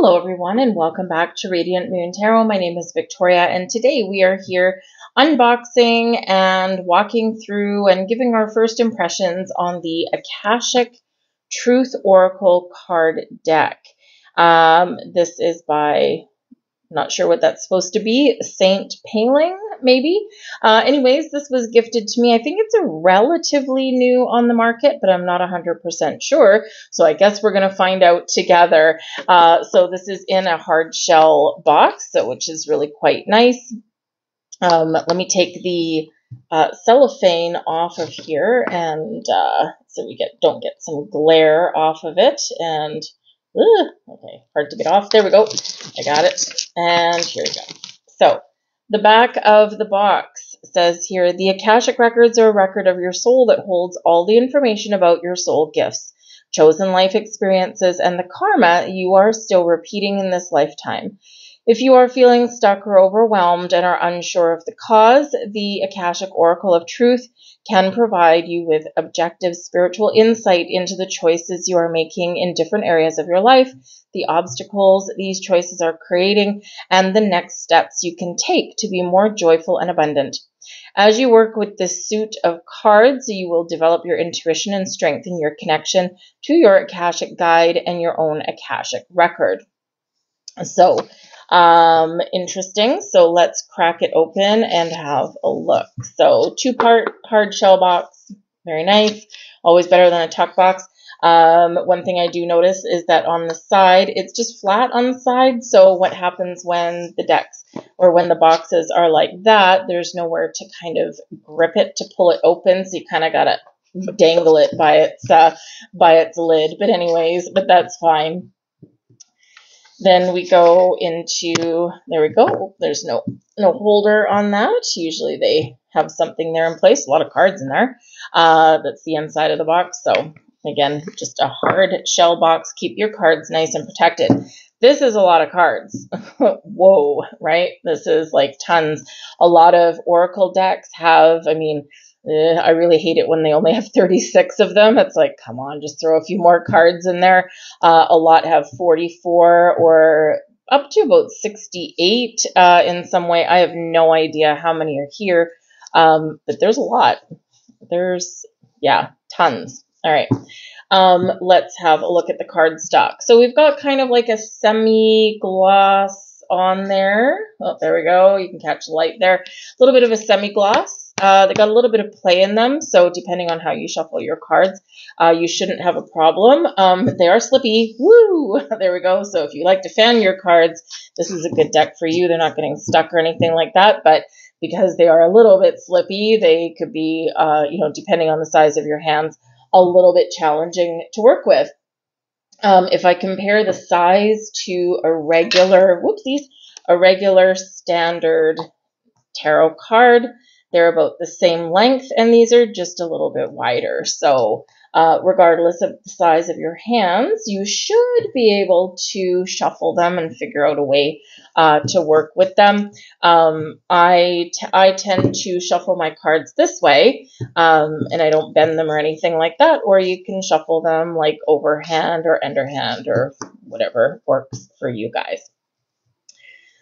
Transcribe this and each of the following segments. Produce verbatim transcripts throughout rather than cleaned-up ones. Hello everyone and welcome back to Radiant Moon Tarot. My name is Victoria and today we are here unboxing and walking through and giving our first impressions on the Akashic Truth Oracle card deck. Um, this is by, not sure what that's supposed to be, Saint Paling maybe. Uh, anyways, this was gifted to me. I think it's a relatively new on the market, but I'm not one hundred percent sure. So I guess we're going to find out together. Uh, so this is in a hard shell box, so, which is really quite nice. Um, let me take the uh, cellophane off of here and uh, so we get don't get some glare off of it. And ooh, okay, hard to get off. There we go. I got it. And here we go. So the back of the box says here, the Akashic Records are a record of your soul that holds all the information about your soul gifts, chosen life experiences, and the karma you are still repeating in this lifetime. If you are feeling stuck or overwhelmed and are unsure of the cause, the Akashic Oracle of Truth can provide you with objective spiritual insight into the choices you are making in different areas of your life, the obstacles these choices are creating, and the next steps you can take to be more joyful and abundant. As you work with this suite of cards, you will develop your intuition and strengthen your connection to your Akashic guide and your own Akashic record. So, um, interesting. So let's crack it open and have a look. So two-part hard shell box, very nice. Always better than a tuck box. Um, one thing I do notice is that on the side, it's just flat on the side. So what happens when the decks or when the boxes are like that, there's nowhere to kind of grip it to pull it open. So you kind of got to dangle it by its, uh, by its lid. But anyways, but that's fine. Then we go into, there we go. There's no, no holder on that. Usually they have something there in place, a lot of cards in there. Uh, that's the inside of the box. So again, just a hard shell box. Keep your cards nice and protected. This is a lot of cards. Whoa, right? This is like tons. A lot of Oracle decks have, I mean, I really hate it when they only have thirty-six of them. It's like, come on, just throw a few more cards in there. Uh, a lot have forty-four or up to about sixty-eight uh, in some way. I have no idea how many are here, um, but there's a lot. There's, yeah, tons. All right, um, let's have a look at the card stock. So we've got kind of like a semi-gloss on there. Oh, there we go. You can catch the light there. A little bit of a semi-gloss. Uh, they got a little bit of play in them, so depending on how you shuffle your cards, uh, you shouldn't have a problem. Um, they are slippy. Woo! There we go. So if you like to fan your cards, this is a good deck for you. They're not getting stuck or anything like that, but because they are a little bit slippy, they could be, uh, you know, depending on the size of your hands, a little bit challenging to work with. Um, if I compare the size to a regular, whoopsies, a regular standard tarot card, they're about the same length, and these are just a little bit wider. So uh, regardless of the size of your hands, you should be able to shuffle them and figure out a way uh, to work with them. Um, I, t I tend to shuffle my cards this way, um, and I don't bend them or anything like that, or you can shuffle them like overhand or underhand or whatever works for you guys.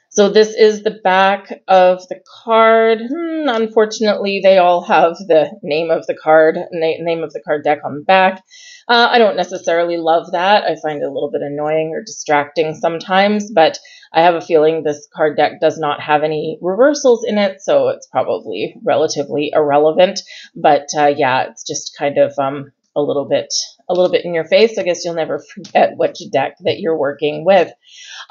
So this is the back of the card. Hmm, unfortunately, they all have the name of the card, na name of the card deck on the back. Uh, I don't necessarily love that. I find it a little bit annoying or distracting sometimes, but I have a feeling this card deck does not have any reversals in it, so it's probably relatively irrelevant. But uh, yeah, it's just kind of um, a little bit, a little bit in your face. I guess you'll never forget which deck that you're working with.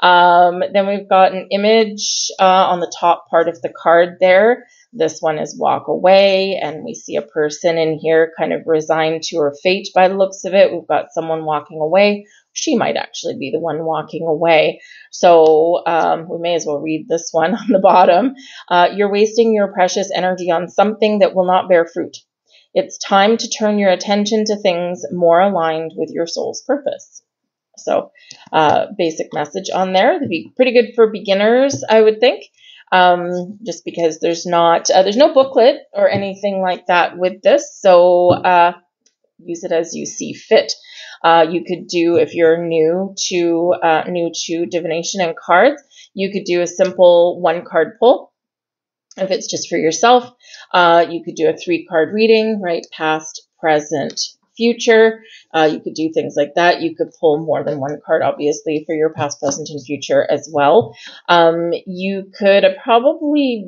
Um, then we've got an image uh, on the top part of the card there. This one is walk away, and we see a person in here kind of resigned to her fate by the looks of it. We've got someone walking away. She might actually be the one walking away. So um, we may as well read this one on the bottom. Uh, you're wasting your precious energy on something that will not bear fruit. It's time to turn your attention to things more aligned with your soul's purpose. So uh, basic message on there. That'd be pretty good for beginners, I would think, um, just because there's not uh, there's no booklet or anything like that with this. So uh, use it as you see fit. Uh, you could do, if you're new to uh, new to divination and cards, you could do a simple one card pull. If it's just for yourself, uh, you could do a three card reading, right? Past, present, future. Uh, you could do things like that. You could pull more than one card, obviously, for your past, present, and future as well. Um, you could probably,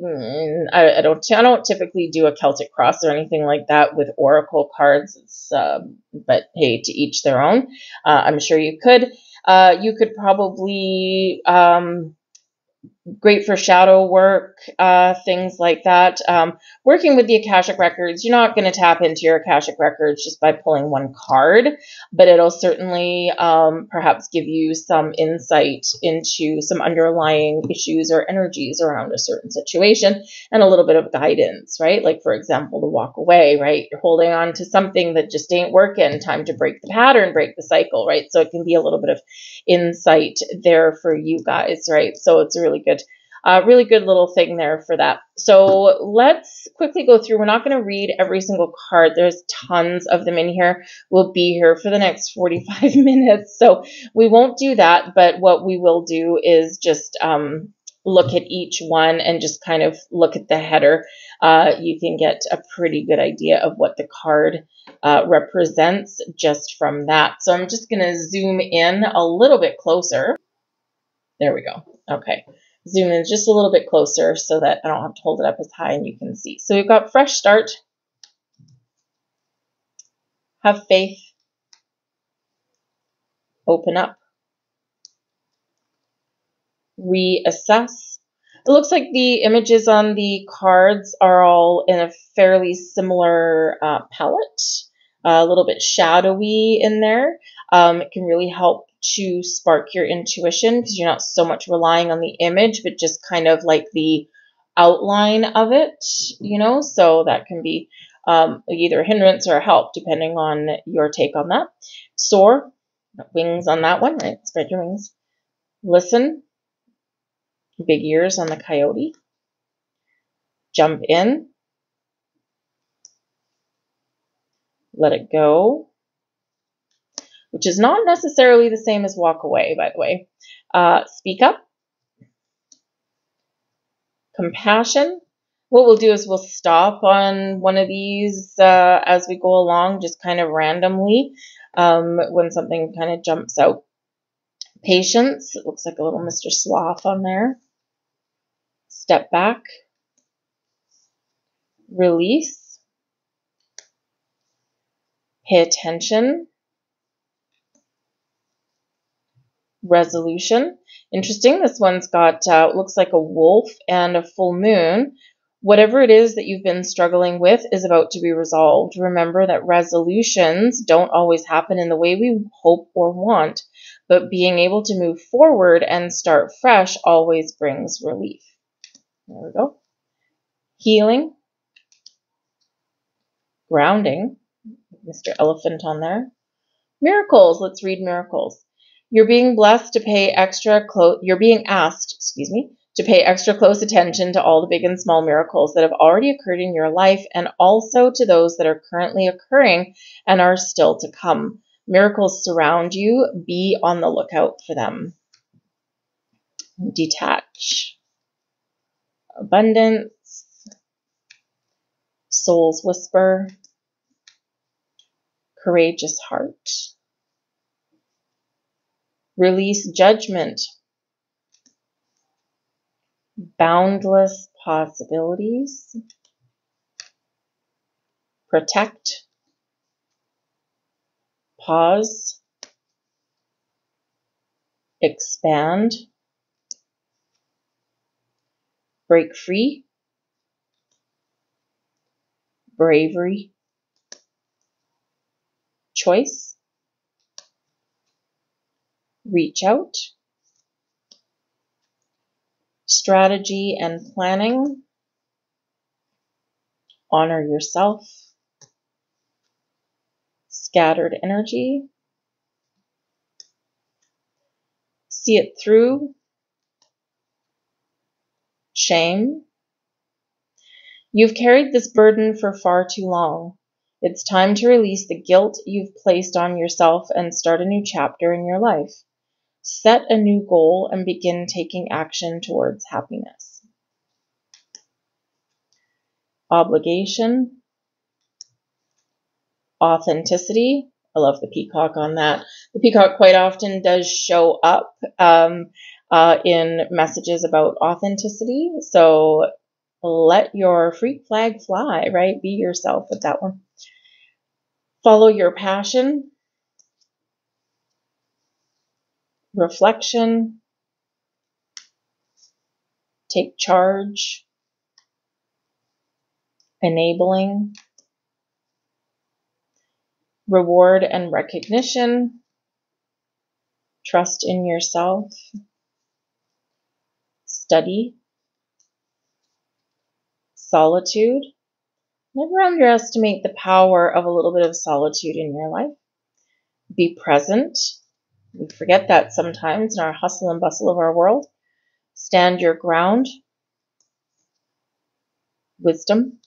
I, I don't, I don't typically do a Celtic cross or anything like that with oracle cards. It's, uh, but hey, to each their own. Uh, I'm sure you could. Uh, you could probably. Um, Great for shadow work, uh, things like that. Um, working with the Akashic Records, you're not going to tap into your Akashic Records just by pulling one card, but it'll certainly um, perhaps give you some insight into some underlying issues or energies around a certain situation and a little bit of guidance, right? Like, for example, the walk away, right? You're holding on to something that just ain't working. Time to break the pattern, break the cycle, right? So it can be a little bit of insight there for you guys, right? So it's a really good Uh, really good little thing there for that. So let's quickly go through. We're not going to read every single card. There's tons of them in here. We'll be here for the next forty-five minutes. So we won't do that. But what we will do is just um, look at each one and just kind of look at the header. Uh, you can get a pretty good idea of what the card uh, represents just from that. So I'm just going to zoom in a little bit closer. There we go. Okay. Zoom in just a little bit closer so that I don't have to hold it up as high and you can see. So we've got fresh start, have faith, open up, reassess. It looks like the images on the cards are all in a fairly similar uh, palette, uh, a little bit shadowy in there. Um, it can really help to spark your intuition because you're not so much relying on the image, but just kind of like the outline of it, you know, so that can be um, either a hindrance or a help depending on your take on that. Soar, wings on that one, right? Spread your wings. Listen, big ears on the coyote. Jump in. Let it go. Which is not necessarily the same as walk away, by the way. Uh, speak up. Compassion. What we'll do is we'll stop on one of these uh, as we go along, just kind of randomly, um, when something kind of jumps out. Patience. It looks like a little Mister Sloth on there. Step back. Release. Pay attention. Resolution. Interesting. This one's got, uh, it looks like a wolf and a full moon. Whatever it is that you've been struggling with is about to be resolved. Remember that resolutions don't always happen in the way we hope or want, but being able to move forward and start fresh always brings relief. There we go. Healing. Grounding. Mister Elephant on there. Miracles. Let's read miracles. You're being blessed to pay extra close, you're being asked, excuse me, to pay extra close attention to all the big and small miracles that have already occurred in your life and also to those that are currently occurring and are still to come. Miracles surround you. Be on the lookout for them. Detach. Abundance. Soul's whisper. Courageous heart. Release judgment. Boundless possibilities. Protect. Pause. Expand. Break free. Bravery. Choice. Reach out, strategy and planning, honor yourself, scattered energy, see it through, shame. You've carried this burden for far too long. It's time to release the guilt you've placed on yourself and start a new chapter in your life. Set a new goal and begin taking action towards happiness. Obligation. Authenticity. I love the peacock on that. The peacock quite often does show up um, uh, in messages about authenticity. So let your freak flag fly, right? Be yourself with that one. Follow your passion. Reflection. Take charge. Enabling. Reward and recognition. Trust in yourself. Study. Solitude. Never underestimate the power of a little bit of solitude in your life. Be present. We forget that sometimes in our hustle and bustle of our world. Stand your ground. Wisdom.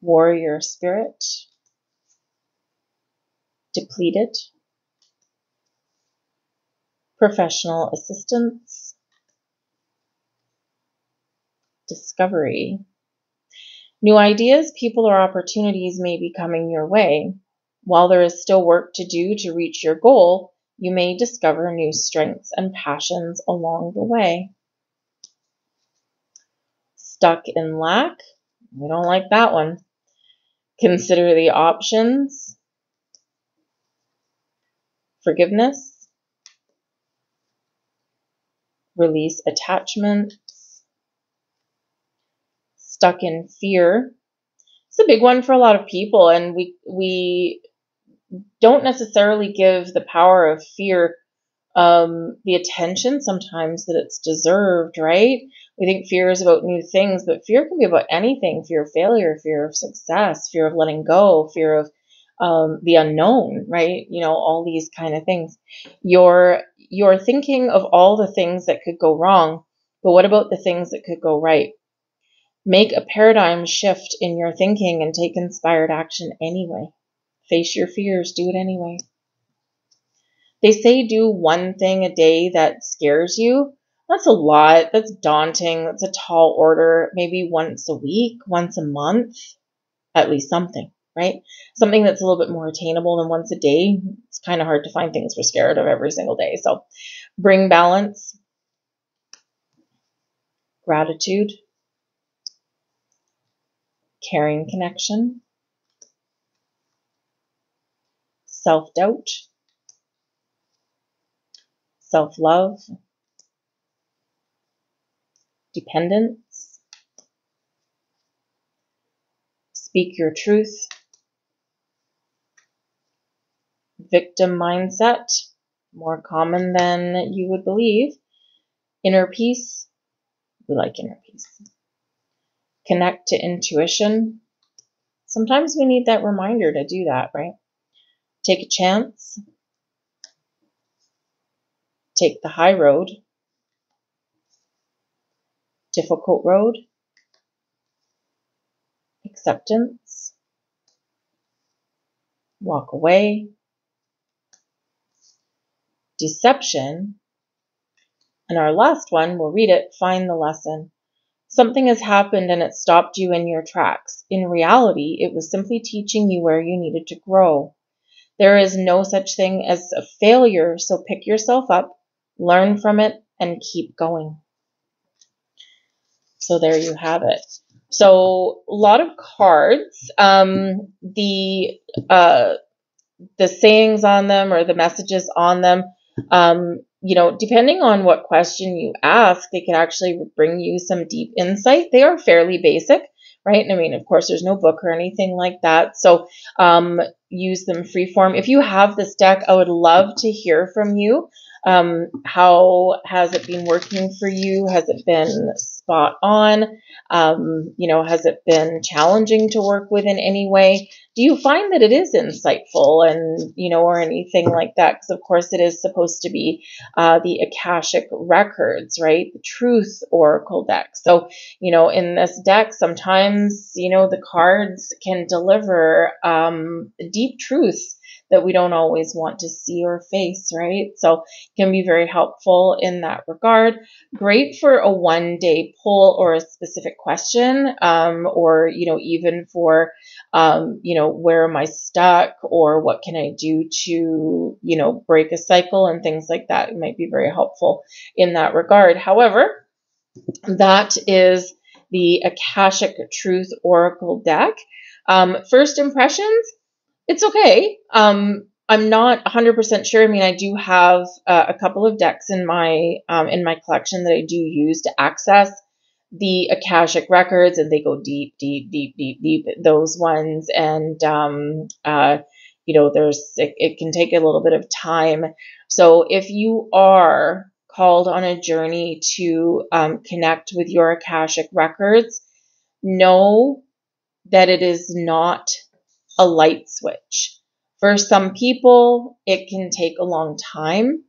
Warrior spirit. Depleted. Professional assistance. Discovery. New ideas, people, or opportunities may be coming your way. While there is still work to do to reach your goal, you may discover new strengths and passions along the way. Stuck in lack. We don't like that one. Consider the options. Forgiveness. Release attachment. Stuck in fear. It's a big one for a lot of people, and we we don't necessarily give the power of fear um, the attention sometimes that it's deserved, right? We think fear is about new things, but fear can be about anything. Fear of failure, fear of success, fear of letting go, fear of um, the unknown, right? You know, all these kind of things. You're, you're thinking of all the things that could go wrong, but what about the things that could go right? Make a paradigm shift in your thinking and take inspired action anyway. Face your fears. Do it anyway. They say do one thing a day that scares you. That's a lot. That's daunting. That's a tall order. Maybe once a week, once a month, at least something, right? Something that's a little bit more attainable than once a day. It's kind of hard to find things we're scared of every single day. So bring balance. Gratitude. Caring connection, self-doubt, self-love, dependence, speak your truth, victim mindset, more common than you would believe, inner peace, we like inner peace. Connect to intuition. Sometimes we need that reminder to do that, right? Take a chance. Take the high road. Difficult road. Acceptance. Walk away. Deception. And our last one, we'll read it, find the lesson. Something has happened and it stopped you in your tracks. In reality, it was simply teaching you where you needed to grow. There is no such thing as a failure, so pick yourself up, learn from it, and keep going. So there you have it. So a lot of cards. Um, the uh, the sayings on them or the messages on them, um, you know, depending on what question you ask, they can actually bring you some deep insight. They are fairly basic, right? And I mean, of course, there's no book or anything like that. So, um, use them freeform. If you have this deck, I would love to hear from you. Um, how has it been working for you? Has it been spot on? Um, you know, has it been challenging to work with in any way? Do you find that it is insightful and, you know, or anything like that? Because, of course, it is supposed to be uh, the Akashic records, right? The Truth Oracle deck. So, you know, in this deck, sometimes, you know, the cards can deliver um, deep truths that we don't always want to see or face, right? So it can be very helpful in that regard. Great for a one-day poll or a specific question, um, or, you know, even for, um, you know, where am I stuck, or what can I do to, you know, break a cycle and things like that. It might be very helpful in that regard. However, that is the Akashic Truth Oracle deck. Um, first impressions, it's okay. Um, I'm not one hundred percent sure. I mean, I do have uh, a couple of decks in my um, in my collection that I do use to access the Akashic records, and they go deep, deep, deep, deep, deep. Those ones, and um, uh, you know, there's it, it can take a little bit of time. So if you are called on a journey to um, connect with your Akashic records, know that it is not a light switch. For some people, it can take a long time.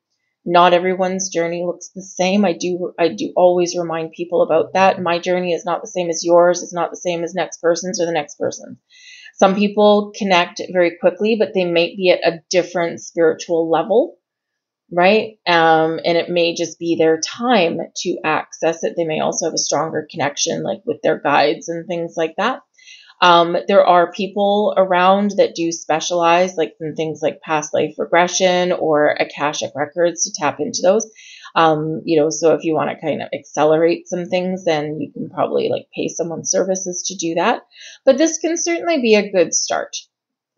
Not everyone's journey looks the same. I do, I do always remind people about that. My journey is not the same as yours. It's not the same as next person's or the next person. Some people connect very quickly, but they may be at a different spiritual level, right? Um, and it may just be their time to access it. They may also have a stronger connection, like with their guides and things like that. Um, there are people around that do specialize, like in things like past life regression or Akashic records, to tap into those. Um, you know, so if you want to kind of accelerate some things, then you can probably like pay someone's services to do that. But this can certainly be a good start,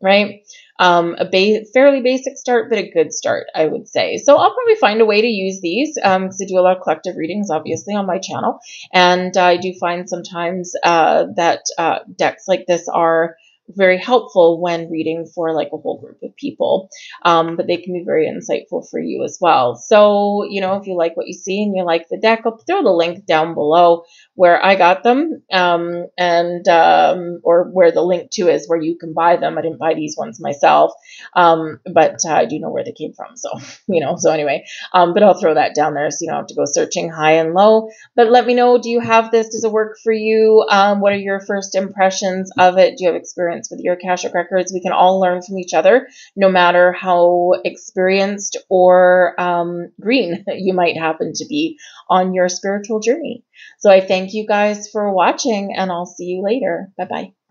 right? Um, a ba- fairly basic start, but a good start, I would say. So I'll probably find a way to use these, um, because I do a lot of collective readings, obviously, on my channel. And uh, I do find sometimes uh, that uh, decks like this are very helpful when reading for like a whole group of people, um, but they can be very insightful for you as well. So, you know, if you like what you see and you like the deck, I'll throw the link down below where I got them, um, and um, or where the link to is where you can buy them. I didn't buy these ones myself, um, but uh, I do know where they came from. So, you know, so anyway, um, but I'll throw that down there so you don't have to go searching high and low. But let me know, do you have this? Does it work for you? Um, what are your first impressions of it? Do you have experience with your Akashic records? We can all learn from each other, no matter how experienced or um, green you might happen to be on your spiritual journey. So I thank you guys for watching, and I'll see you later. Bye-bye.